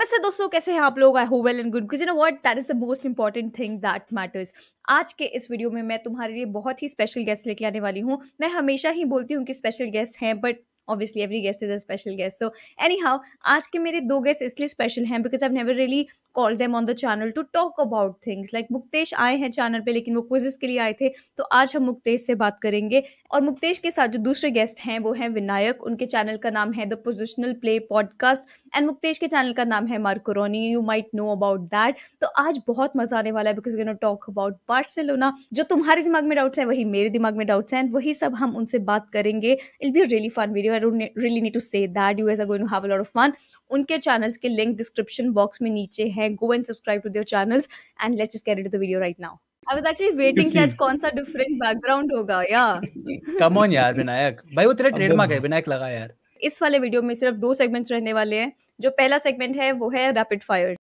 वैसे दोस्तों कैसे हैं आप लोग, I hope well and good. Because you know what, that is the most important thing that matters. आज के इस वीडियो में मैं तुम्हारे लिए बहुत ही स्पेशल गेस्ट लेके आने वाली हूँ। मैं हमेशा ही बोलती हूँ कि स्पेशल गेस्ट हैं, but obviously every guest is a special guest, so anyhow आज के मेरे दो guests इसलिए special हैं because I've never really called them on the channel to talk about things like Muktesh आए हैं channel पे लेकिन वो quizzes के लिए आए थे, तो आज हम मुक्तेश से बात करेंगे। और मुक्तेश के साथ जो दूसरे guest हैं वो हैं विनायक, उनके channel का नाम है The Positional Play Podcast and Muktesh के channel का नाम है मार्कोरोनी, you might know about that। तो आज बहुत मज़ा आने वाला है because we're going to talk about Barcelona. जो तुम्हारे दिमाग में doubts हैं वही मेरे दिमाग में doubts हैं, वही सब हम उनसे बात करेंगे। It'll be a really fun video, I don't really need to say that, you guys are going to have a lot of fun। उनके चैनल्स के लिंक डिस्क्रिप्शन बॉक्स में नीचे हैं, go and subscribe to their channels and let's just get into the video right now। I was actually waiting कि आज कौन सा different background होगा यार। Come on यार विनायक भाई, वो तेरा ट्रेडमार्क है विनायक लगा यार। इस वाले वीडियो में सिर्फ दो सेगमेंट्स रहने वाले हैं। जो पहला सेगमेंट है वो है rapid fire,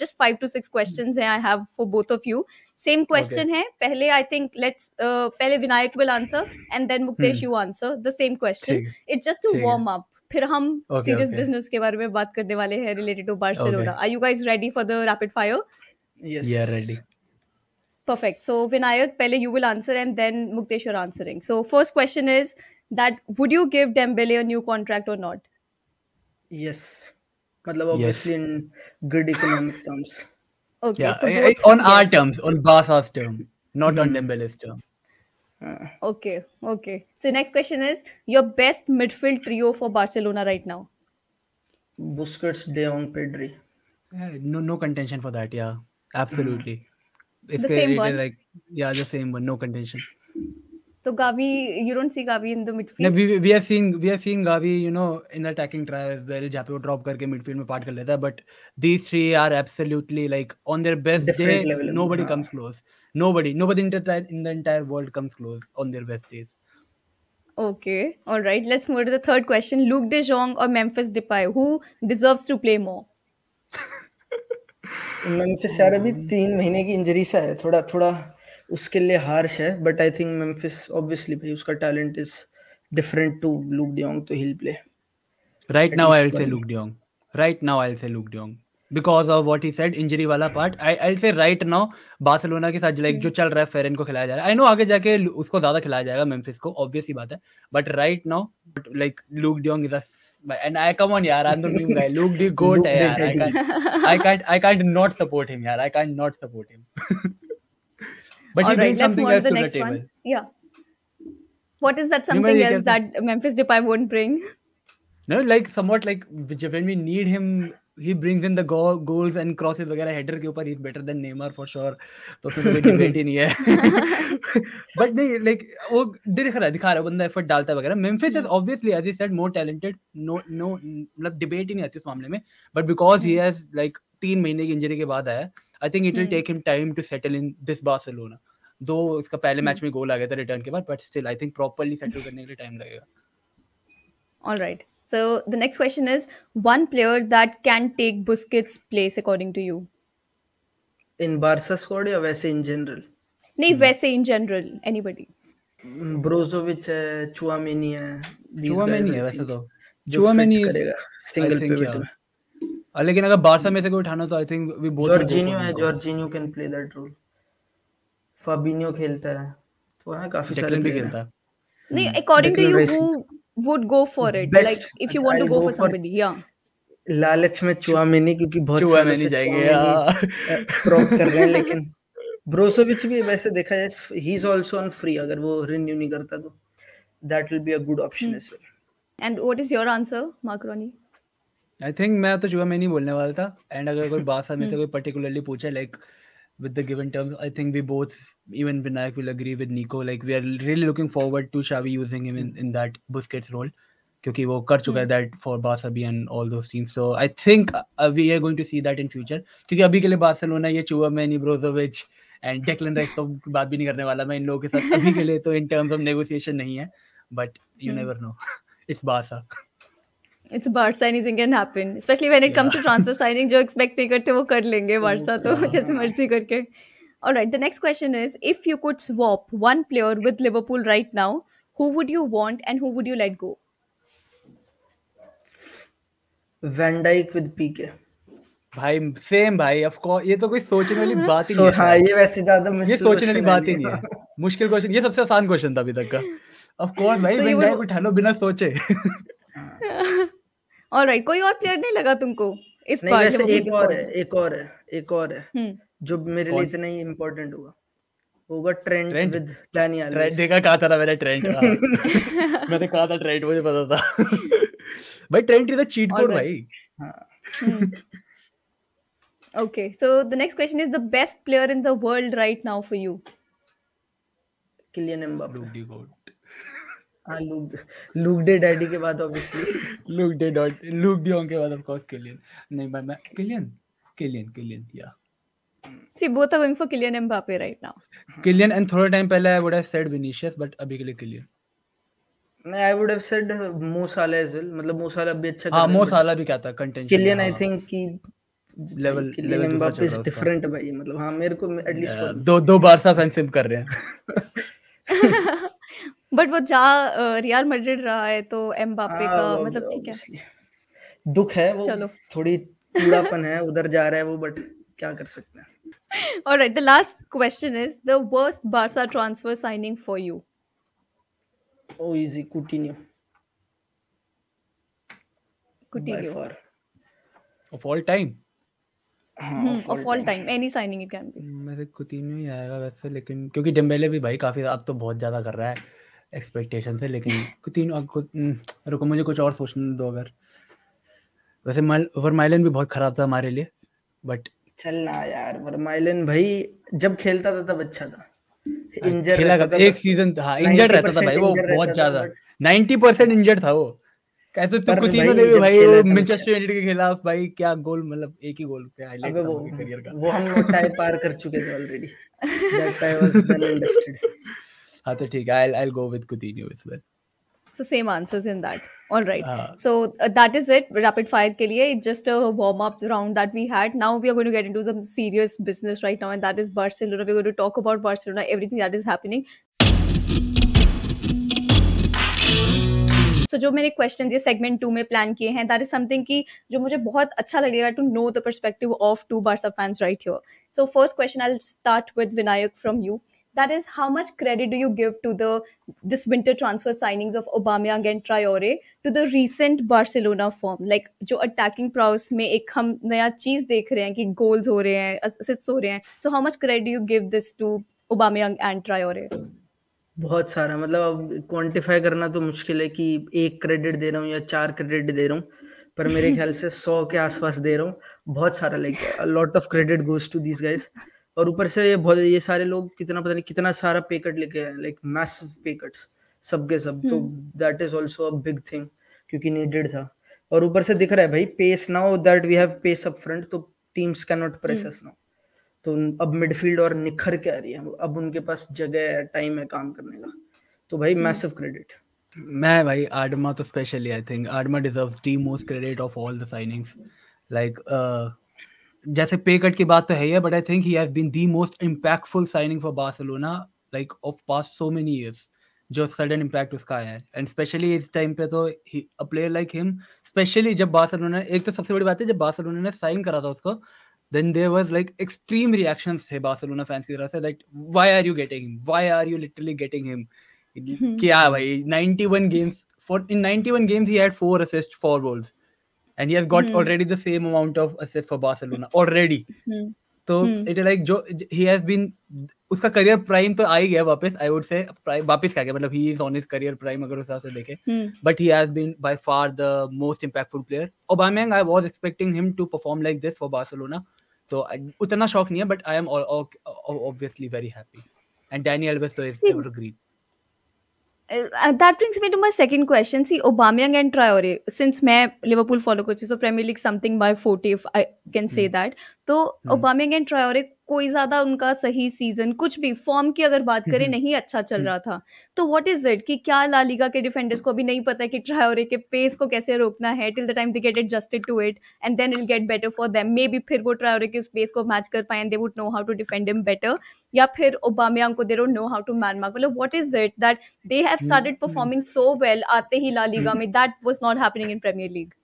just 5 to 6 questions हैं I have for both of you, same question है। पहले I think let's पहले Vinayak will answer and then Muktesh you answer the same question, it's just to warm up। फिर हम serious business के बारे में बात करने वाले हैं related to Barcelona। Are you guys ready for the rapid fire? Yes, yeah, ready, perfect। So Vinayak पहले you will answer and then Muktesh you're answering। So first question is that would you give Dembele a new contract or not? Yes, मतलब obviously in good economic terms, okay, yeah, so on our terms, on Barca's term, not on Dembele's term, okay। So next question is your best midfield trio for Barcelona right now? Busquets, De Jong, Pedri, no contention for that, yeah, absolutely। If the same one, like yeah, the same one, no contention। So Gavi, you don't see Gavi in the midfield? No, we are seeing Gavi, you know, in the attacking drive where जहाँ पे वो drop करके midfield में part कर लेता है, but these three are absolutely like on their best day, nobody comes close, nobody in the entire world comes close on their best days। Okay, all right, let's move to the third question। Luke De Jong or Memphis Depay, who deserves to play more? Memphis यार अभी 3 महीने की injury से है, थोड़ा उसके लिए harsh है, but I think Memphis obviously भाई उसका talent is different to Luuk de Jong, तो he will play. Right now I will say Luuk de Jong, because of what he said injury वाला part. I will say right now Barcelona के साथ like जो चल रहा है, फेरेन को खिलाया जा रहा है, आई नो आगे जाके उसको ज्यादा खिलाया जाएगा मेम्फिस को, ऑब्वियस ही बात है, but right now like Luuk de Jong is and I come on yaar, I'm the new guy, Luke the goat है यार, I can't not support him यार, But all right, let's move to the next one. Yeah, what is that something else that Memphis Depay won't bring? No, like somewhat like when we need him, he brings in the goals and crosses वगैरह, header के ऊपर he's better than Neymar for sure, तो उसमें कोई debate ही नहीं है। But नहीं like वो दिखा रहा है बंदा effort डालता है वगैरह। Memphis is obviously as you said more talented, no मतलब debate ही नहीं आती इस मामले में, but because he has like 3 महीने की इंजरी के बाद आया, I think it will take him time to settle in this Barcelona। दो इसका पहले मैच में गोल आ गया था रिटर्न के बाद, but still I think properly settle करने के लिए टाइम लगेगा। Alright, so the next question is one player that can take Busquets place according to you in Barca squad, या वैसे इन जनरल? नहीं, वैसे इन जनरल एनीबॉडी। ब्रोजोविच है, Tchouameni है, वैसे तो चुआमेनी करेगा सिंगल पिवट में, लेकिन अगर बार्सा में से कोई उठाना तो I think we both. Jorginho है, Jorginho can play that role. Fabinho खेलता है, तो है काफी सारे भी खेलता है। नहीं, according to you who would go for it, like if you want to go for somebody? या लालच में चुआमेनी, क्योंकि बहुत सारे से जाएंगे प्रॉप कर रहे हैं, लेकिन ब्रोजोविच भी वैसे देखा जाए he is also on free, अगर वो रिन्यू नहीं करता तो that will be a good option as well. And what is your answer मार्कोरोनी? I think मैं तो चुआमेनी बोलने वाला था, एंड अगर कोई बासा में से कोई पर्टिकुलरली पूछे like with the given terms, I think we both, even Vinayak will agree with Nico, like we are really looking forward to Xavi using him in that Busquets role, क्योंकि वो कर चुका है that for Barca B and all those teams, so I think we are going to see that in future, क्योंकि अभी के लिए Barcelona ये Tchouameni, Brozovic and Declan Rice तो बात भी नहीं करने वाला मैं इन लोगों के साथ अभी के लिए, तो in terms of negotiation नहीं है, but you never know, it's Barca, it's Barca, anything can happen, especially when it comes to transfer signing। जो expect नहीं करते वो कर लेंगे Barca, तो जैसे मर्जी करके। Alright, the next question is if you could swap one player with Liverpool right now, who would you want and who would you let go? Van Dijk with PK भाई सेम भाई of course. ये तो कोई सोचने वाली बात ही नहीं है। हां ये वैसे ज्यादा मुश्किल सोचने वाली बात ही नहीं है। मुश्किल क्वेश्चन, ये सबसे आसान क्वेश्चन था अभी तक का। ऑफ कोर्स भाई वैन डाइक उठा लो बिना सोचे। ऑलराइट कोई और प्लेयर नहीं लगा तुमको इस पार्ट में? एक और है जो मेरे लिए इतना ही इंपॉर्टेंट होगा Trent with Danny always. Trent देखा कहा था मैंने ट्रेंट। मैंने कहा था ट्रेंट, मुझे पता था भाई Trent is the cheat code भाई। हां okay so the next question is the best player in the world right now for you? Kylian Mbappe. Luke de Daddy के बाद obviously Luke de Jong के बाद of course Kylian। नहीं भाई मैं Kylian yeah see both are going for Kylian Mbappe right now। Kylian and थोड़ा time पहले I would have said Vinicius but अभी के लिए Kylian। नहीं I would have said Mo Salah as well, मतलब Mo Salah भी अच्छा। हां Mo Salah भी क्या था contention। Kylian I think की लेवल एम्बापे से डिफरेंट भाई, मतलब हां मेरे को एटलीस्ट दो बारसा फैन सिम कर रहे हैं। बट वो जा रियल मैड्रिड रहा है तो एम्बापे का मतलब ठीक है, दुख है वो थोड़ी कूड़ापन है उधर जा रहा है वो, बट क्या कर सकते हैं। Alright the last question is the worst Barca transfer signing for you? Oh easy Coutinho of all time. Of all time any signing it can be। मैं कुतिन्यो ही आएगा वैसे, लेकिन क्योंकि डेम्बेले भी भाई काफी अब तो बहुत ज्यादा कर रहा है एक्सपेक्टेशन से, लेकिन कुतिन्यो रुको मुझे कुछ और सोचने दो। अगर वैसे वर्माइलन भी बहुत खराब था हमारे लिए बट चलना यार वर्माइलन भाई जब खेलता था तब अच्छा था, इंजर्ड रहता था एक सीजन। हां इंजर्ड रहता था भाई वो बहुत ज्यादा 90% इंजर्ड था वो। कैसे तो कुतिन्यो ने भी भाई मैनचेस्टर यूनाइटेड के खिलाफ भाई क्या गोल, मतलब एक ही गोल पे हाईलाइट था उनके करियर का। वो हम टाइम पार कर चुके थे already that time was well इंडस्टेड। हां तो ठीक है I will go with Coutinho is well. So same answers in that. Alright so that is it rapid fire के लिए, just a warm up round that we had. Now we are going to get into some serious business right now and that is Barcelona. We are going to talk about Barcelona, everything that is happening. तो जो मेरे questions ये segment 2 में plan किए हैं that is something कि जो मुझे बहुत अच्छा लगेगा to know the perspective of two Barca fans right here. So first question I will start with Vinayak from you, that is how much credit do you give to the this winter transfer signings of Aubameyang and Traore to the recent Barcelona form? Like जो attacking prowess में एक हम नया चीज देख रहे हैं कि गोल्स हो रहे हैं, असिस्ट्स हो रहे हैं, so how much credit you give this to Aubameyang and Traore? बहुत सारा, मतलब अब क्वांटिफाई करना तो मुश्किल है कि एक क्रेडिट दे रहा हूँ या चार क्रेडिट दे रहा हूँ, पर मेरे ख्याल से 100 के आसपास दे रहा हूँ। बहुत सारा like lot of credit goes to these guys. और ऊपर से ये सारे लोग कितना पता नहीं कितना सारा पे कट लेके आए, लाइक मैसिव पे कट्स सबके सब, तो that is also a big thing क्योंकि नीडेड था। और ऊपर से दिख रहा है भाई pace, now that we have pace up front तो teams can not press us now, तो अब मिडफील्ड और निखर के आ रही है, अब उनके पास जगह है टाइम है काम करने का, तो भाई मैसिव क्रेडिट। मैं भाई आडमा तो specially I think Adama deserves the most credit of all the signings. Like जैसे पे कट की बात तो है ही, but I think he has been the most impactful signing for Barcelona like of past so many years. जो sudden impact उसका आया है एंड स्पेशली इस टाइम पे तो a player like him, specially जब बार्सिलोना, एक तो सबसे बड़ी बात है जब बार्सिलोना ने साइन करा था उसको then there was like extreme reactions थे बार्सिलोना fans की तरफ से like why are you getting him, why are you literally getting him, क्या भाई 91 games for in 91 games he had 4 assists 4 goals and he has got already the same amount of assists for Barcelona already। तो it like जो he has been उसका career prime तो आ ही गया वापस, I would say prime वापस क्या गया, मतलब he is on his career prime अगर उस हिसाब से देखे, but he has been by far the most impactful player। Aubameyang I was expecting him to perform like this for Barcelona तो उतना शौक नहीं है, but I am obviously very happy and Danny always is evergreen. That brings me to my second question, see Aubameyang and Traore, since मैं Liverpool follow करती हूं so premiere league something by 40 if I can say that, तो Aubameyang and Traore कोई ज्यादा उनका सही season कुछ भी फॉर्म की अगर बात करें नहीं अच्छा चल रहा था, तो व्हाट इज इट कि क्या ला लीगा के डिफेंडर्स को अभी नहीं पता है कि ट्रायोरे के पेस को कैसे रोकना है till the time they get adjusted to it and then it will get better for them, may be फिर वो ट्रायोरे के उस पेस को मैच कर पाए and they would know how to defend him better, या फिर ओबामेयांग को they don't know how to man mark, मतलब what is it that they have started performing so well आते ही ला लीगा में that was not happening in premier league?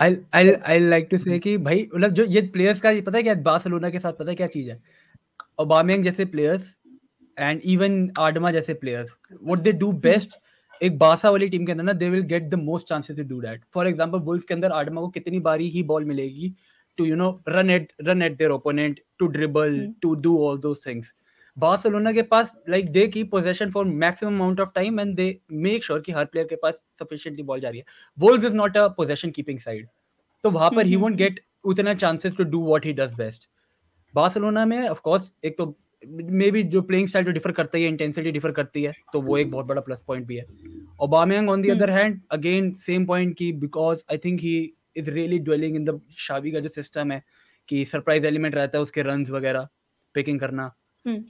I like to say कि भाई मतलब जो ये प्लेयर्स का पता है क्या बार्सिलोना के साथ, पता है क्या चीज है, ओबामेंग जैसे प्लेयर्स एंड इवन आडमा जैसे players what they do best एक बासा वाली टीम के अंदर ना they will get the most chances to do that. For example Wolves के अंदर आडमा को कितनी बारी ही बॉल मिलेगी to you know run at their opponent, to dribble, to do all those things. Barcelona के पास like they keep position for maximum amount of time and they make sure कि हर प्लेयर के पास सफिशिएंटली बॉल जा रही है। Wolves is not a position keeping side, तो वहां पर ही वोंट गेट उतना chances to do what he does best. Barcelona में ऑफ कोर्स एक तो मे बी जो प्लेइंग स्टाइल जो डिफर करता है, इंटेंसिटी डिफर करती है, तो वो एक बहुत बड़ा प्लस पॉइंट भी है। Aubameyang on the other hand again same point की because I think he is really dwelling in the Xavi का जो सिस्टम है कि सरप्राइज एलिमेंट रहता है उसके रन्स वगैरह पिकिंग करना,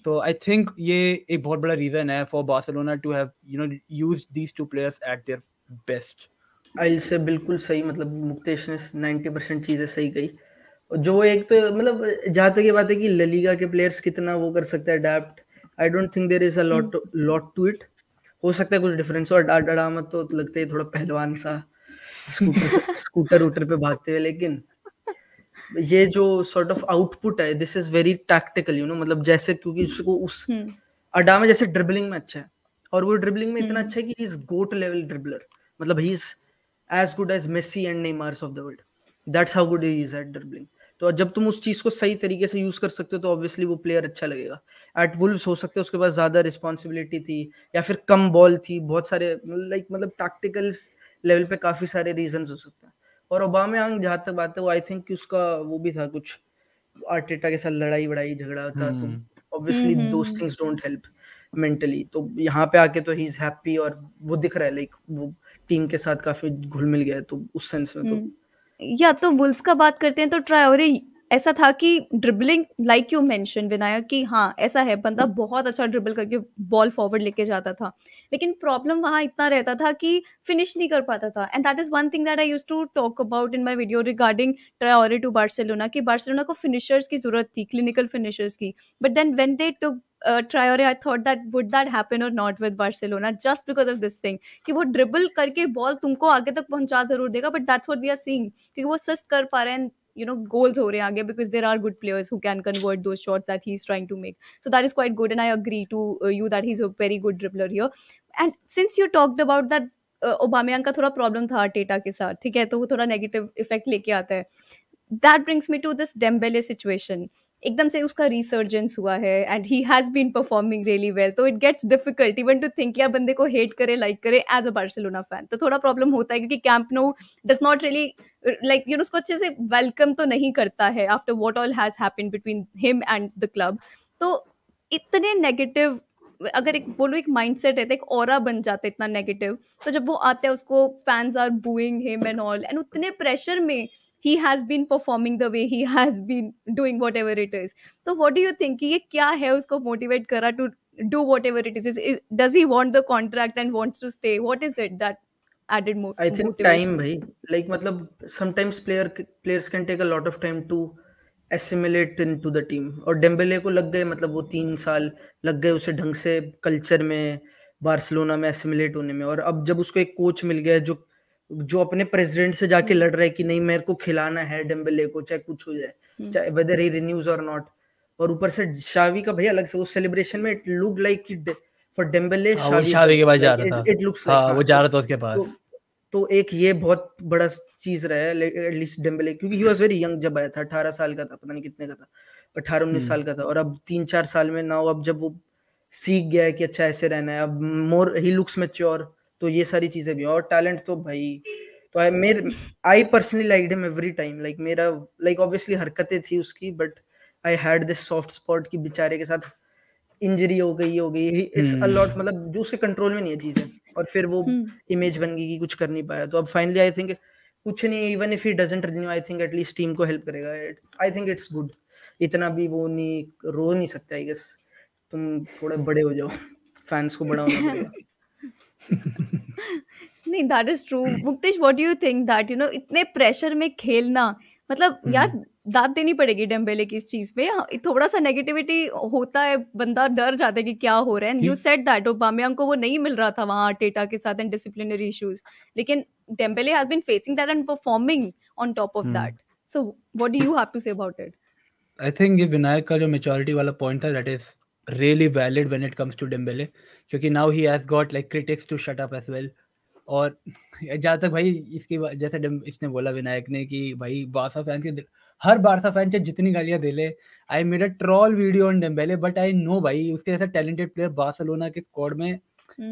तो आई थिंक ये एक बहुत बड़ा रीजन है for Barcelona to have you know used these two players at their best. I say बिल्कुल सही, मतलब मुक्तेश ने 90% चीजें सही कही। जो एक तो मतलब जहाँ तक ये बात है कि ला लीगा के प्लेयर्स कितना वो कर सकते हैं adapt, I don't think there is a lot to it. हो सकता है कुछ डिफरेंस, और डाडामा तो लगता है थोड़ा पहलवान सा स्कूटर उटर पे भागते हुए, लेकिन ये जो सॉर्ट ऑफ आउटपुट है this is very tactical you know, मतलब जैसे क्योंकि उसको उस अडामा जैसे ड्रिबलिंग में अच्छा है, और वो ड्रिबलिंग में इतना अच्छा है कि he is goat level dribbler, मतलब he is as good as Messi and Neymars of the world, that's how good he is at dribbling. तो जब तुम उस चीज को सही तरीके से यूज कर सकते हो तो ऑब्वियसली वो प्लेयर अच्छा लगेगा। एट वुल्व्स हो सकते है उसके पास ज्यादा रिस्पॉन्सिबिलिटी थी या फिर कम बॉल थी, बहुत सारे लाइक मतलब टैक्टिकल लेवल पे काफी सारे रीजंस हो सकते हैं। और ओबामेयांग जहाँ तक बात है वो आई थिंक उसका वो भी था कुछ आर्टेटा के साथ लड़ाई बड़ाई झगड़ा था, तो obviously those things don't help mentally. तो यहाँ पे आके तो ही इज हैप्पी और वो दिख रहा है लाइक वो टीम के साथ काफी घुल मिल गया है, तो उस सेंस में तो या तो वुल्व्स का बात करते हैं तो ट्रायोरे ऐसा था कि dribbling like you mention Vinayak कि हाँ ऐसा है बंदा बहुत अच्छा ड्रिबल करके बॉल फॉरवर्ड लेके जाता था, लेकिन प्रॉब्लम वहाँ इतना रहता था कि फिनिश नहीं कर पाता था। And that is one thing that I used to talk about in my video regarding Traore to Barcelona कि बार्सिलोना को फिनिशर्स की जरूरत थी, क्लिनिकल फिनिशर्स की, but then when they took Traore, I thought that would that happen or not with Barcelona just because of this thing कि वो dribble करके ball तुमको आगे तक पहुंचा जरूर देगा, but that's what we are seeing क्योंकि वो assist कर पा रहे हैं, you know goals हो रहे हैं आगे because there are good players who can convert those shots that he's trying to make, so that is quite good and I agree to you that he's a very good dribbler here। And since you talked about that Aubameyang का थोड़ा problem था Arteta के साथ, ठीक है, तो वो थोड़ा negative effect लेके आता है। That brings me to this Dembele situation, एकदम से उसका रिसर्जेंस हुआ है and he has been performing really well, तो it gets difficult even to think यार बंदे को हेट करे लाइक करे एज अ बार्सिलोना फैन, तो थोड़ा प्रॉब्लम होता है क्योंकि Camp Nou does not really like you know उसको अच्छे से वेलकम तो नहीं करता है after what all has happened between him and the club. तो इतने नेगेटिव अगर एक बोलो एक माइंडसेट रहता है, एक ऑरा बन जाता है इतना नेगेटिव, तो जब वो आता है उसको fans are booing him and all and उतने प्रेशर में he has been performing the way he has been doing whatever it is, so what do you think ye kya hai usko motivate kar raha to do whatever it is, does he want the contract and wants to stay, what is it that added motivation? I think time bhai like matlab sometimes players can take a lot of time to assimilate into the team, aur Dembele ko lag gaye matlab wo 3 saal lag gaye usse dhang se culture mein Barcelona mein assimilate hone mein, aur ab jab usko ek coach mil gaya jo जो अपने president से जाके लड़ रहा है कि नहीं मेरे को खिलाना है डेम्बेले को चाहे कुछ हो जाए, चाहे वेदर ही रिन्यूज और नॉट, और ऊपर से शावी का भैया अलग से वो सेलिब्रेशन में it look like for Dembele Xavi के पास जा रहा था, इट लुक्स लाइक वो जा रहा था उसके पास, तो एक ये बहुत बड़ा चीज रहा है एटलीस्ट डेम्बेले, क्योंकि ही वाज वेरी यंग जब आया था, 18 साल का था, पता नहीं कितने का था, 18-19 साल का था, और अब 3-4 साल में नाउ अब जब वो सीख गया है कि अच्छा ऐसे रहना है, अब मोर ही लुक्स मैच्योर, तो ये सारी चीजें भी। और टैलेंट तो भाई तो I personally liked him every time, like मेरा लाइक ऑब्वियसली हरकतें थी उसकी, but I had this soft spot कि बेचारे के साथ इंजरी हो गई इट्स अ लॉट, मतलब जो उसके कंट्रोल में नहीं है चीजें, और फिर वो इमेज बन गई कि कुछ कर नहीं पाया, तो अब फाइनली आई थिंक कुछ नहीं, even if he doesn't renew I think at least team को हेल्प करेगा, आई थिंक इट्स गुड, इतना भी वो नहीं रो नहीं सकता आई गेस, तुम थोड़े बड़े हो जाओ, फैंस को बड़ा होना पड़ेगा। नहीं that is true Muktesh, what do you think that you know इतने प्रेशर में खेलना, मतलब यार दाद देनी पड़ेगी डेम्बेले की इस चीज पे। थोड़ा सा नेगेटिविटी होता है, बंदा डर जाता है कि क्या हो रहा है। यू सेड दैट ओबामियांग को वो नहीं मिल रहा था वहाँ आर्टेटा के साथ एंड डिसिप्लिनरी इश्यूज, लेकिन Dembele has been facing that and performing on top of that. So what do you have to say about it? I think ये विनायक का जो मेच्योरिटी वाला पॉइंट था that is really valid when it comes to Dembele, क्योंकि now he has got like critics to shut up as well. और जहाँ तक भाई इसकी जैसे इसने बोला विनायक ने कि भाई बारसा फैन के हर बारसा फैन चाहे जितनी गालियाँ दे ले, I made a troll video on Dembele but I know भाई उसके जैसा टैलेंटेड प्लेयर बार्सिलोना के स्क्वाड में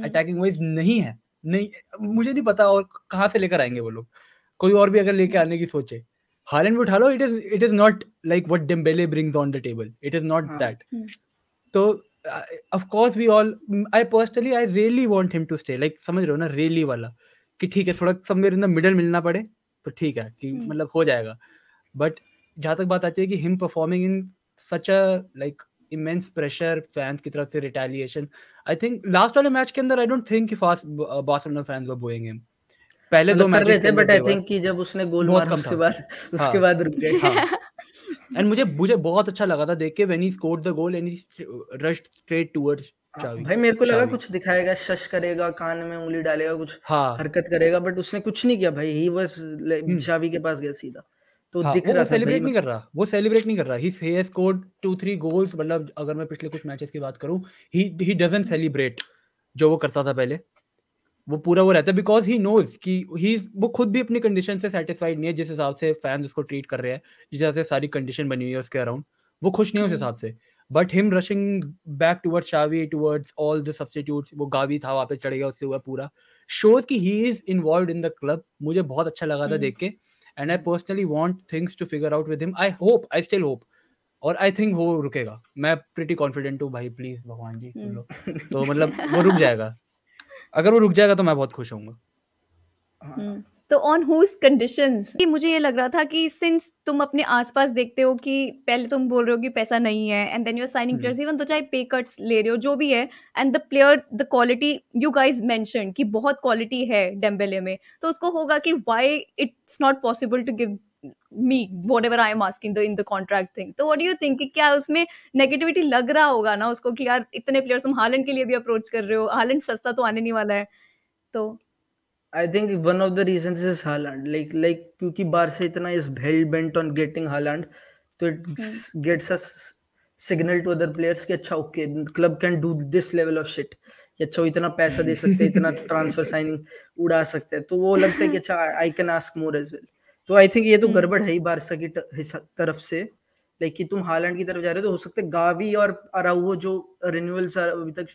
अटैकिंग वाइज नहीं है। नहीं, मुझे नहीं पता और कहाँ से लेकर आएंगे वो लोग। कोई और भी अगर लेकर आने की सोचे, हालैंड उठा लो, it is not like what Dembele brings on the table, it is not that. तो of course we all, I really want him to stay, like समझ रहे हो ना, really वाला कि ठीक है थोड़ा somewhere in the middle मिलना पड़े तो ठीक है कि मतलब हो जाएगा। बट जहाँ तक बात आती है कि him performing in such a like immense pressure, fans की तरफ से retaliation, I think last वाले match के अंदर I don't think कि fast Barcelona fans were booing him। पहले दो मैच थे बट आई थिंक कि जब उसने गोल मारा उसके बाद रुक गए। एंड मुझे बहुत अच्छा लगा था देख के when he scored the goal and he rushed straight towards Xavi. भाई मेरे को लगा कुछ दिखाएगा, शश करेगा, कान में उंगली डालेगा, कुछ हरकत करेगा, बट उसने कुछ नहीं किया भाई। ही वाज चावी के पास गया सीधा, तो दिख रहा था वो सेलिब्रेट नहीं कर रहा। ही हैज स्कोर्ड 2-3 गोल्स, मतलब अगर मैं पिछले कुछ मैचेस की बात करूं ही डजंट सेलिब्रेट जो वो करता था पहले, वो पूरा वो रहता है बिकॉज ही नोज कि वो खुद भी अपनी कंडीशन से सेटिस्फाइड नहीं है। जिस हिसाब से फैंस उसको ट्रीट कर रहे हैं, जिस हिसाब से सारी कंडीशन बनी हुई है उसके अराउंड, वो खुश नहीं है उस हिसाब से। But him rushing back towards Xavi, towards all the substitutes, वो गावी था वहाँ पे चढ़ गया उसके ऊपर, पूरा शोज कि he is involve in the club. मुझे बहुत अच्छा लगा था देख के and I personally want things to figure out with him. I still hope और आई थिंक वो रुकेगा। मैं प्रीटी कॉन्फिडेंट हूँ भाई, प्लीज भगवान जी सुन लो। तो मतलब वो रुक जाएगा, अगर वो रुक जाएगा तो मैं बहुत खुश होऊंगा। तो ऑन हुज कंडीशंस कि मुझे ये लग रहा था कि सिंस तुम अपने आसपास देखते हो कि पहले तुम बोल रहे हो कि पैसा नहीं है and then you are signing players, even तो चाहे पे कट्स ले रहे हो जो भी है, and the player the quality you guys mention कि बहुत क्वालिटी है डेम्बेले में, तो उसको होगा कि why it's not possible to give me whatever I am asking in the contract thing. तो व्हाट डू यू थिंक, क्या उसमें नेगेटिविटी लग रहा होगा ना उसको कि यार इतने प्लेयर्स तुम हालैंड के लिए भी अप्रोच कर रहे हो, हालैंड सस्ता तो आने नहीं वाला है। तो I think one of the reasons is Haaland, like क्योंकि बारसा इतना is hell bent on getting Haaland, तो it gets a signal to other players कि अच्छा okay club can do this level of shit, अच्छा वो इतना पैसा दे सकते हैं, इतना ट्रांसफर साइनिंग उड़ा सकते हैं, तो वो लगता है कि अच्छा I can ask more as well. तो आई थिंक ये तो गड़बड़ है ही बारसा की तरफ से, लाइक कि तुम हालैंड की तरफ जा रहे हो तो हो सकता है गावी और अराउओ जो रिन्यूअल्स अभी तक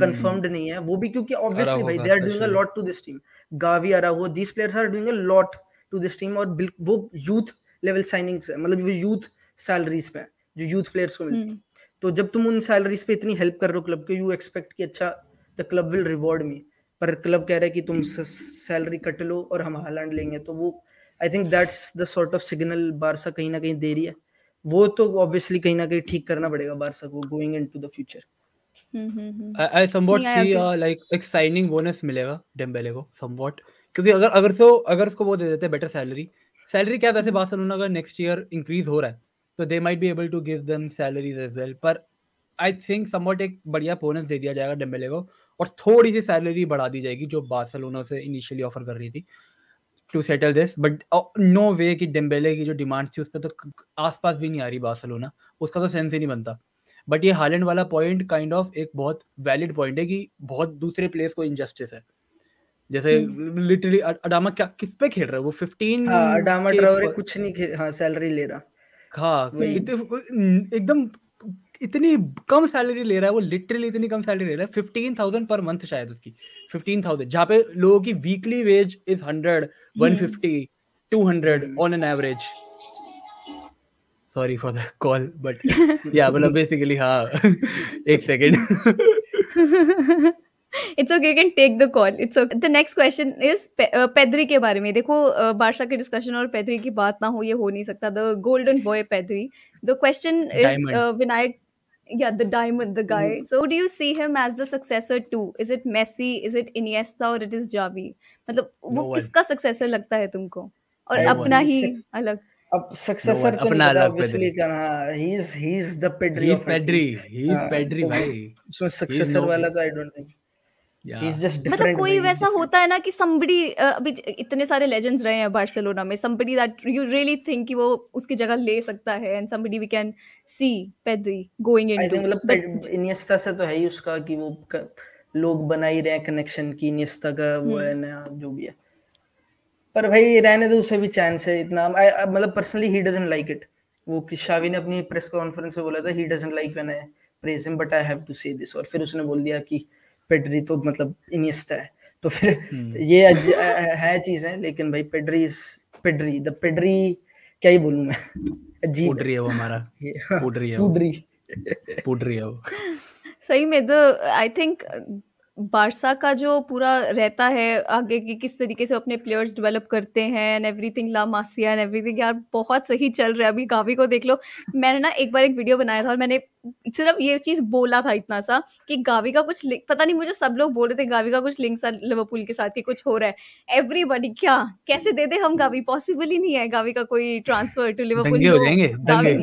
कंफर्म्ड नहीं है वो भी, क्योंकि ऑब्वियसली भाई they are doing a lot to this team, Gavi Araujo these players are doing a lot to this team. और वो यूथ लेवल साइनिंग्स है, मतलब वो यूथ सैलरीज पे जो यूथ प्लेयर्स को मिलती है, तो जब तुम उन सैलरीज पे इतनी हेल्प कर रहे हो क्लब को, यू एक्सपेक्ट कि अच्छा the club will reward me, पर क्लब कह रहा है कि तुम सैलरी कट लो और हम हालैंड लेंगे। तो वो I think that's the sort of signal Barca कहीं ना कहीं दे रही है, वो तो ऑब्वियसली कहीं ना कहीं ठीक करना पड़ेगा बारसा को going into the future. I somewhat see like एक साइनिंग बोनस मिलेगा डेम्बेले को समवॉट, क्योंकि अगर उसको वो दे देते हैं बेटर सैलरी क्या वैसे बार्सिलोना का नेक्स्ट ईयर इंक्रीज हो रहा है तो they might be able to give them salaries as well, पर आई थिंक समवॉट एक बढ़िया बोनस दे दिया जाएगा डेम्बेले को और थोड़ी सी सैलरी बढ़ा दी जाएगी जो बार्सिलोना से इनिशियली ऑफर कर रही थी to settle this. But no way कि डेम्बेले की जो डिमांड थी उस पर तो आसपास भी नहीं आ रही बार्सिलोना, उसका तो सेंस ही नहीं बनता। बट ये हालैंड वाला पॉइंट काइंड ऑफ एक बहुत वैलिड पॉइंट है कि बहुत दूसरे प्लेयर्स को इनजस्टिस है, जैसे लिटरली अडामा क्या किस पे खेल रहा है वो 15 अडामा ट्रावरे कुछ नहीं खेल सैलरी ले रहा, एकदम इतनी कम सैलरी ले रहा है वो, लिटरली इतनी कम सैलरी ले रहा है 15,000 पर मंथ शायद उसकी 15,000, जहाँ पे लोगों की weekly wage is 100, 150, 200 on an average. Sorry for the call but या मतलब बेसिकली हाँ एक second it's okay, you can take the call, it's okay. The next question is Pedri के बारे में। देखो बादशाह के डिस्कशन और पेद्री की बात ना हो ये हो नहीं सकता, the golden boy Pedri. The question is Vinayak या the diamond the guy, so do you see him as the successor to, is it Messi, is it Iniesta और इट इज जावी? मतलब वो किसका सक्सेसर लगता है तुमको और अपना ही अलग? अब सक्सेसर को अपना ऑब्वियसली करना, he is the Pedri of Pedri, he is Pedri भाई, सो सक्सेसर वाला तो I don't think he is just different. मतलब कोई वैसा होता है ना कि समबडी, अभी इतने सारे लेजेंड्स रहे हैं बार्सिलोना में, somebody that you really think कि वो उसकी जगह ले सकता है, and somebody we can see Pedri going into. मतलब इनिएस्टा से तो है ही उसका कि वो लोग बना ही रहे हैं कनेक्शन की, इनिएस्टा का वो है ना जो भी है, पर भाई रहने दो उसे भी चांस है इतना। मतलब personally he doesn't like it, वो शावी ने अपनी प्रेस कॉन्फ्रेंस में बोला था he doesn't like when I praise him but I have to say this, और फिर उसने बोल दिया कि पेड्री तो मतलब इनिएस्टा है, तो फिर ये है चीजें। लेकिन भाई Pedri is Pedri, the Pedri क्या ही बोलूं मैं, अजीब पेड्री है वो हमारा, पेड्री है पेड्री पेड्री है वो सही में। द आई थिंक बार्सा का जो पूरा रहता है आगे कि किस तरीके से अपने प्लेयर्स डेवलप करते हैं and everything, La Masia and everything, यार बहुत सही चल रहा है। अभी गावी को देख लो, मैंने ना एक बार एक वीडियो बनाया था और मैंने सिर्फ ये चीज़ बोला था इतना सा कि गावी का कुछ, पता नहीं मुझे सब लोग बोल रहे थे गावी का कुछ लिंक्स लिवरपूल के साथ ही कुछ हो रहा है, एवरीबॉडी क्या कैसे दे दे हम गावी, पॉसिबल ही नहीं है गावी का कोई ट्रांसफर टू लिवरपूल,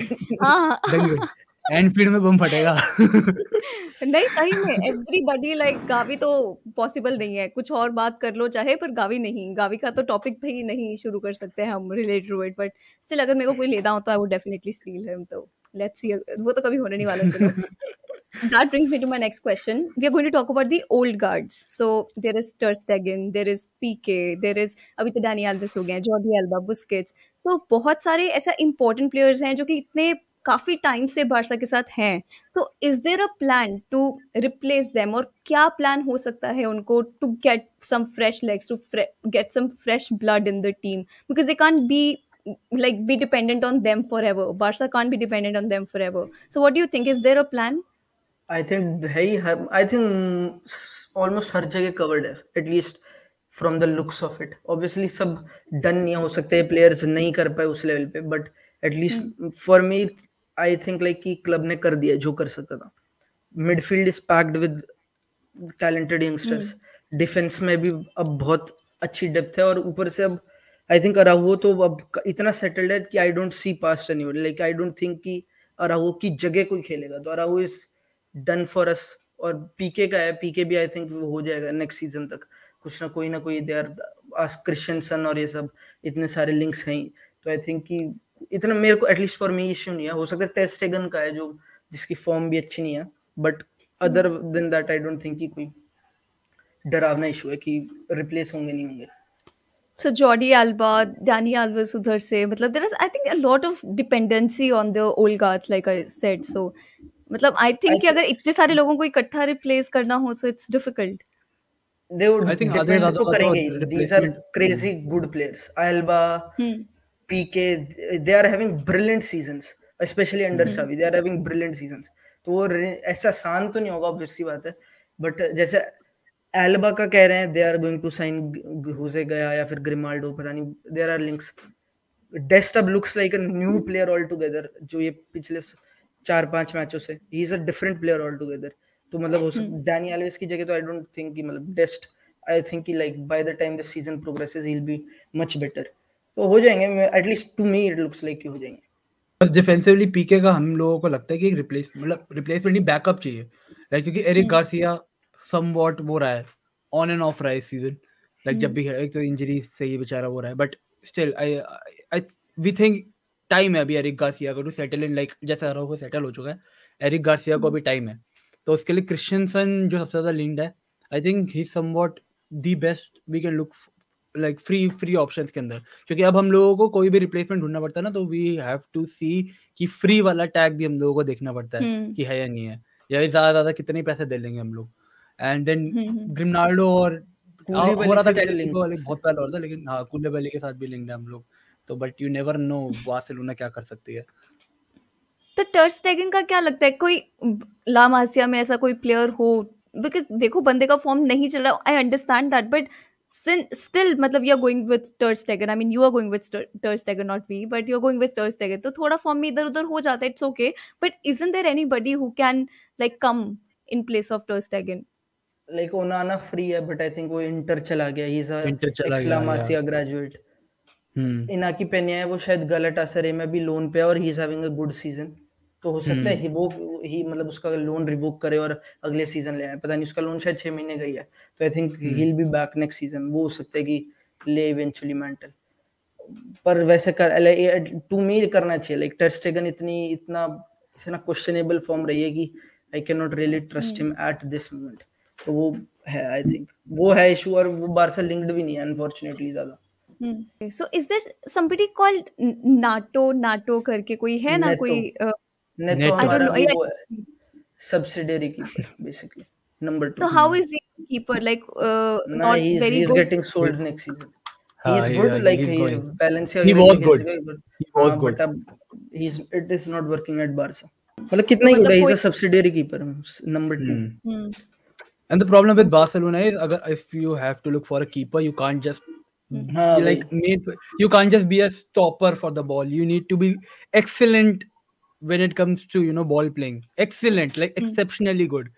एंडफील्ड में बम फटेगा नहीं सही में एवरीबॉडी लाइक गावी तो पॉसिबल नहीं है, कुछ और बात कर लो चाहे, पर गावी नहीं, गावी का तो टॉपिक भी नहीं शुरू कर सकते हैं हम relate to it, but still अगर मेरे को कोई लेना होता है वो डेफिनेटली स्टील हिम, तो लेट्स सी, वो तो कभी होने नहीं वाला। चलो that brings me to my next question, we are going to talk about the old guards, so there is ter Stegen, there is Pique, there is अभी तो डैनी अल्वेस हो गए, जॉर्डी अल्बा, बुस्केट्स, तो बहुत सारे ऐसा इंपॉर्टेंट प्लेयर्स हैं जो कि इतने काफी टाइम से बार्सा के साथ हैं, तो is there a plan to replace them, और क्या प्लान हो सकता है उनको to get some fresh legs, to get some fresh blood in the team, because they can't be like be dependent on them forever, Barca can't be dependent on them forever, so what do you think, is there a plan? I think I think almost हर जगह covered है, at least from the looks of it. Obviously सब done नहीं हो सकते, players नहीं कर पाए उस लेवल पे, but at least for me I think like कि क्लब ने कर दिया जो कर सकता था। Midfield is packed with talented youngsters, defence में भी अब बहुत अच्छी डेप्थ है, और ऊपर से अब आई थिंक अराउो तो अब इतना सेटल्ड है कि I don't see past anyone, like I don't think कि अराउो की जगह कोई खेलेगा, तो Araujo is done for us. और पीके का है, पीके भी आई थिंक हो जाएगा नेक्स्ट सीजन तक कुछ ना कोई दे आर आस क्रिश्चियनसन और ये सब इतने सारे लिंक्स हैं, तो आई थिंक कि इतना मेरे को एटलीस्ट फॉर मी इश्यू नहीं है। हो सकता है ter Stegen का है जो जिसकी फॉर्म भी अच्छी नहीं है, but other than that I don't think कि कोई डरावना इशू है कि रिप्लेस होंगे नहीं होंगे। So Jordi Alba, Dani Alves उधर से, मतलब there is I think a lot of dependency on the old guards like I said, so मतलब आई थिंक कि अगर इतने सारे लोगों को इकट्ठा रिप्लेस करना हो so it's difficult, they would depend तो करेंगे। These are crazy good players, Alba, Pique, they are having brilliant seasons, specially under Xavi they are having brilliant seasons, तो वो ऐसा आसान तो नहीं होगा ऑब्वियसली बात है, बट जैसे एल्बा का कह रहे हैं they are going to sign होजे गया या फिर ग्रिमाल्डो, पता नहीं देयर आर लिंक्स, डेस्ट अब looks like a new player all together, जो ये पिछले 4-5 मैचों से he is a different player all together, तो मतलब हो सकता डैनी अल्वेस की जगह तो आई डोंट थिंक कि मतलब डेस्ट, आई थिंक कि like by the time the season progresses he will be much better, तो हो जाएंगे at least to me it looks like कि हो जाएंगे। बस डिफेंसिवली पीके का हम लोगों को लगता है कि एक रिप्लेसमेंट नहीं बैकअप चाहिए, लाइक क्योंकि एरिक गार्सिया समवॉट वो रहा है ऑन एंड ऑफ रहा है सीजन, लाइक जब भी एक तो इंजरी से ही बेचारा हो रहा है, but still I we think time है अभी एरिक गार्सिया को टू सेटल इन, लाइक जैसे अराउको सेटल हो चुका है एरिक गार्सिया को अभी टाइम है, तो उसके लिए क्रिश्चियनसन जो सबसे ज्यादा लिंक्ड है, I think he somewhat the best we can look like free options के अंदर, क्योंकि अब हम लोगों को कोई भी रिप्लेसमेंट ढूंढना पड़ता है ना, तो वी हैव टू सी कि फ्री वाला टैग भी हम लोगों को देखना पड़ता है कि है या नहीं है, या ज्यादा कितने पैसे दे लेंगे हम लोग, एंड देन ग्रिमनाल्डो और हो रहा था टैग वाले बहुत पहले और था, लेकिन हां कुलेबेली के साथ भी लिंक्ड है हम लोग, तो but you never know Barcelona क्या कर सकती है। तो ter Stegen का क्या लगता है, कोई ला मासिया में ऐसा कोई प्लेयर हो, बिकॉज़ देखो बंदे का फॉर्म नहीं चल रहा, I understand that, but still मतलब you are going with ter Stegen, I mean you are going with ter Stegen, not we, but you are going with ter Stegen, तो थोड़ा फॉर्म में इधर उधर हो जाता है, it's okay, but isn't there anybody who can like come in place of ter Stegen? Like Onana free है, but I think वो इंटर चला गया, he's a ex-La Masia graduate, Inaki Pena है वो शायद गलत असर है मैं भी लोन पे और he is having a good season, तो हो सकता है ही मतलब उसका लोन रिवोक करे और अगले सीजन ले आए, पता नहीं उसका लोन शायद 6 महीने का ही है, तो I think he will be back next season, वो हो सकता है कि ले इवेंचुअली मेंटल, पर वैसे टू मी करना चाहिए लाइक टेर स्टेगन इतना क्वेश्चनेबल फॉर्म रही है कि I can not really trust him at this moment, तो वो है आई थिंक वो है इशू और वो बार से लिंक्ड भी नहीं है अनफॉर्चुनेटली ज्यादा। So is there somebody called Nato करके कोई है ना कोई subsidiary keeper basically number 2. So how is he keeper like not very good? He's getting sold next season. He's good like Valencia. He was good. He's it is not working at Barca. मतलब कितना ही good है, he's a subsidiary keeper number 2. And the problem with Barcelona is अगर if you have to look for a keeper you can't just you can't just be a stopper for the ball, you need to be excellent when it comes to ball playing, excellent like exceptionally good,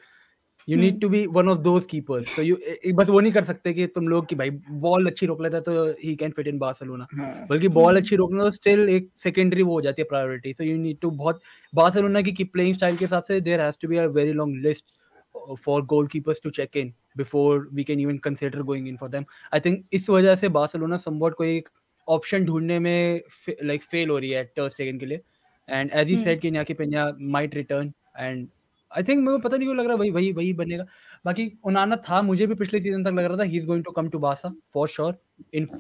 you need to be one of those keepers, so you बस वो नहीं कर सकते कि तुम लोग कि भाई बॉल अच्छी रोक लेता तो he can fit in Barcelona, बल्कि बॉल अच्छी रोकना तो still एक सेकेंडरी वो हो जाती है priority, so you need to बहुत बार्सिलोना की प्लेइंग स्टाइल के हिसाब से there has to be a very long list for goalkeepers to check in before we can even consider going in for them. I think इस वजह से Barcelona somewhat कोई एक ऑप्शन ढूंढने में like fail हो रही है ter Stegen के लिए, and as he said कि Iñaki Peña might return and I think मुझे पता नहीं क्यों लग रहा वही बनेगा, बाकी उनाना था मुझे भी पिछले सीजन तक लग रहा था he's going to come to Barca for sure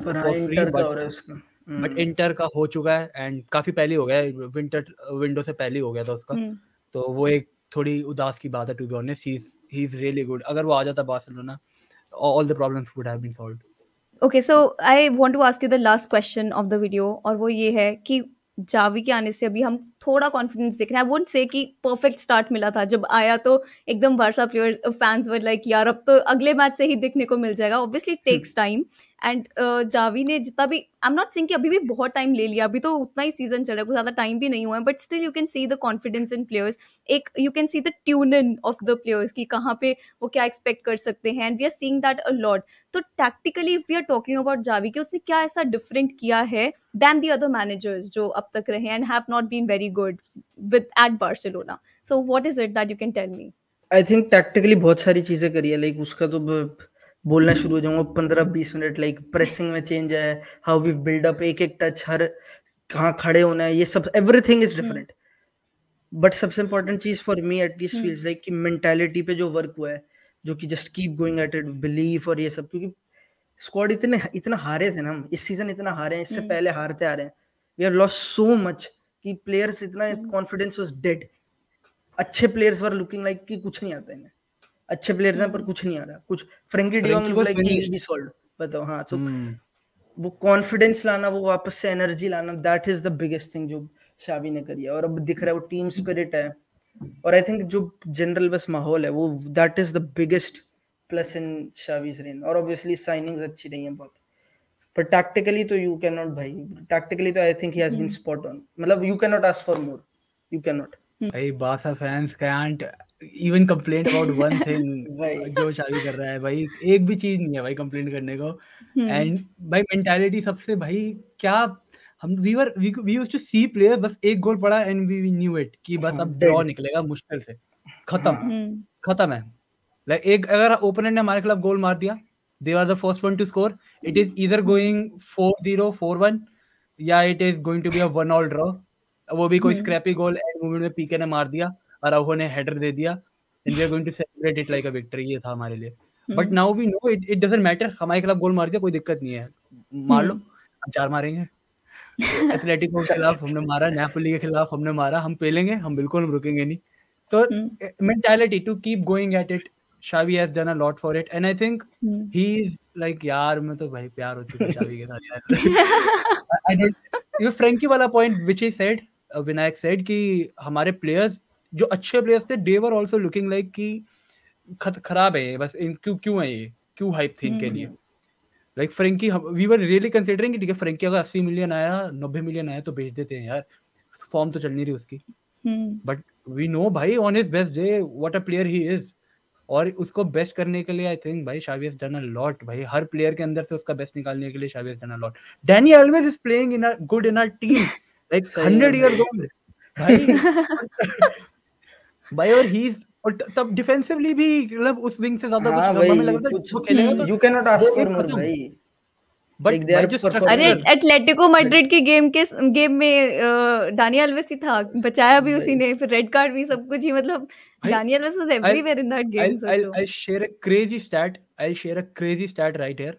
for free, but Inter का हो चुका है and काफी पहले हो गया है, winter window से पहले हो गया था उसका, तो वो एक थोड़ी उदास की बात है to be honest, he is really good, अगर वो आ जाता Barcelona all the problems would have been solved. Okay so I want to ask you the last question of the video और वो ये है कि जावी के आने से अभी हम थोड़ा कॉन्फिडेंस दिख रहा है, आई वोंट से कि परफेक्ट स्टार्ट मिला था, जब आया तो एकदम Barca players fans were like यार अब तो अगले मैच से ही दिखने को मिल जाएगा, obviously takes time and Xavi ने जितना भी आई एम नॉट सेइंग कि अभी भी बहुत टाइम ले लिया, अभी तो उतना ही सीजन चल रहा है, कुछ ज्यादा टाइम भी नहीं हुआ है, but still you can see the confidence in players, एक you can see the tune in of the players कि कहाँ पे वो क्या एक्सपेक्ट कर सकते हैं, and we are seeing that a lot, तो tactically if we are talking about Xavi कि उसने क्या ऐसा डिफरेंट किया है देन द अदर मैनेजर्स जो अब तक रहे and have not been very good with at Barcelona, so what is it that you can tell me? I think tactically बहुत सारी चीजें करी है, लाइक उसका तो बोलना शुरू हो जाऊंगा 15-20 मिनट, लाइक प्रेसिंग में चेंज है, हाउ वी बिल्ड अप, एक टच, हर कहाँ खड़े होना है, ये सब एवरीथिंग इज डिफरेंट, बट सबसे इंपॉर्टेंट चीज for me at least feels like कि मेंटालिटी पे जो वर्क हुआ है, जो कि just keep going at it, believe और ये सब, क्योंकि स्क्वाड इतना हारे थे ना हम इस सीजन, इतना हारे हैं, इससे पहले हारते आ रहे हैं, we are lost so much कि प्लेयर्स इतना कॉन्फिडेंस वाज डेड, अच्छे प्लेयर्स वर लुकिंग लाइक कि कुछ नहीं आता है, अच्छे प्लेयर्स हैं पर कुछ नहीं आ रहा, कुछ Frenkie de Jong look like he be sold, बताओ हां, तो वो कॉन्फिडेंस लाना, वो वापस से एनर्जी लाना, that is the biggest thing जो शावी ने करी है, और अब दिख रहा है वो टीम स्पिरिट है, और आई थिंक जो जनरल बस माहौल है वो that is the biggest plus in Xavi's reign, और ऑब्वियसली साइनिंग्स अच्छी नहीं है बहुत, पर टैक्टिकली तो यू कैन नॉट भाई, टैक्टिकली तो I think he has been spot on, मतलब you can not ask for more, you can not, भाई बासा fans can't even complain about one thing जो शादी कर रहा है भाई, एक भी चीज नहीं है भाई complain करने को, and भाई mentality सबसे भाई क्या हम we used to see player बस एक गोल पड़ा and we knew it कि बस अब draw निकलेगा मुश्किल से, खत्म है, like एक अगर opponent ने हमारे खिलाफ गोल मार दिया they are the first one to score, it is either going 4-0 4-1 या it is going to be a 1-all draw, वो भी कोई scrappy goal end moment में पीके ने मार दिया और अब उन्होंने हेडर दे दिया and we are going to celebrate it like a victory, ये था हमारे लिए, but now we know it doesn't matter, हमारे खिलाफ गोल मार दिया कोई दिक्कत नहीं है, मार लो हम 4 मारेंगे, एथलेटिको के खिलाफ हमने मारा, नापोली के खिलाफ हमने मारा, हम पेलेंगे, हम बिल्कुल रुकेंगे नहीं, तो mentality to keep going at it, Xavi has done a lot for it and I think he is like यार मैं तो भाई प्यार हो चुका है शावी के साथ, आई डोंट यू फ्रैंकी वाला point which he said Vinayak said कि हमारे प्लेयर्स जो अच्छे प्लेयर्स थे they were also looking like कि खराब है बस क्यों है ये क्यों हाइप थी इनके लिए, like Frenkie we were really considering कि ठीक है फ्रेंकी अगर 80 मिलियन आया 90 मिलियन आया तो बेच देते हैं यार, फॉर्म तो चल नहीं रही उसकी, बट वी नो भाई on his best day what a player he is, और उसको बेस्ट करने के लिए आई थिंक भाई Xavi has done a lot भाई, हर प्लेयर के अंदर से उसका बेस्ट निकालने के लिए Xavi has done a lot. Dani always is playing in a good in our team like 100 years old भाई भाई और ही और तब डिफेंसिवली भी मतलब उस विंग से ज्यादा कुछ हमें लगता है वो खेलेगा तो you can not ask for more भाई। अरे एटलेटिको मैड्रिड की गेम में डैनी ऑलवेज ही था, बचाया भी उसी ने, फिर रेड कार्ड भी, सब कुछ ही, मतलब Dani Alves was everywhere in that game. सोचो I share a crazy stat right here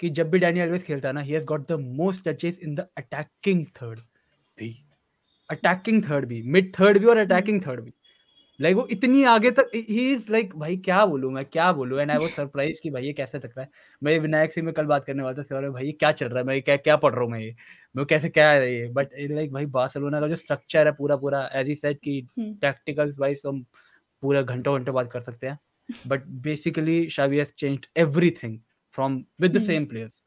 कि जब भी डैनी ऑलवेज खेलता है ना, he has got the most touches in the attacking third भी मिड थर्ड भी और अटैकिंग थर्ड भी, लाइक वो इतनी आगे तक ही इज लाइक भाई क्या बोलूं एंड आई वाज सरप्राइज कि भाई ये कैसे तक रहा है। मैं विनायक से मैं कल बात करने वाला था और भाई ये क्या चल रहा है, मैं क्या पढ़ रहा हूं, मैं कैसे क्या है ये, बट लाइक भाई बार्सिलोना का जो स्ट्रक्चर है पूरा एज ही सेड कि टैक्टिकल्स वाइज हम पूरा घंटों बात कर सकते हैं, but basically Xavi has changed everything from with the same players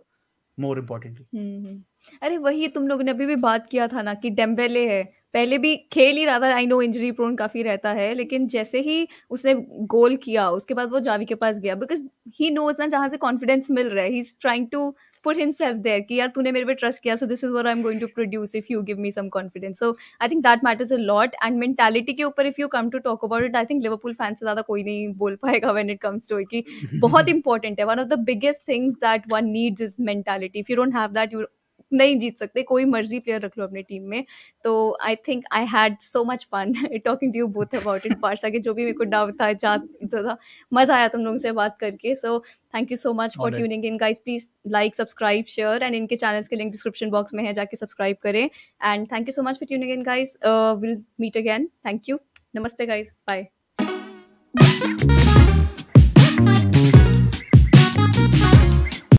more importantly. अरे वही तुम लोगों ने अभी भी बात किया था ना कि डेम्बेले है, पहले भी खेल ही रहा था, आई नो इंजरी प्रोन काफ़ी रहता है, लेकिन जैसे ही उसने गोल किया उसके बाद वो जावी के पास गया बिकॉज ही नोज ना जहाँ से कॉन्फिडेंस मिल रहा है, he is trying to put himself there कि यार तूने मेरे पे ट्रस्ट किया, so this is what I am going to produce if you give me some confidence. So I think that matters a lot and mentality के ऊपर if you come to talk about it, I think Liverpool fan से ज़्यादा कोई नहीं बोल पाएगा when it comes to it कि बहुत इंपॉर्टेंट है। One of the biggest things that one needs is mentality, if you don't have that you नहीं जीत सकते, कोई मर्जी प्लेयर रख लो अपने टीम में। तो I think I had so much fun talking to you both about it Barca, के जो भी मेरे को डाउट था ज़्यादा मज़ा आया तुम लोगों से बात करके। So thank you so much for tuning in guys, please like subscribe share and इनके चैनल्स के लिंक डिस्क्रिप्शन बॉक्स में है, जाके सब्सक्राइब करें and thank you so much for tuning in guys, will meet again, thank you, नमस्ते guys, bye.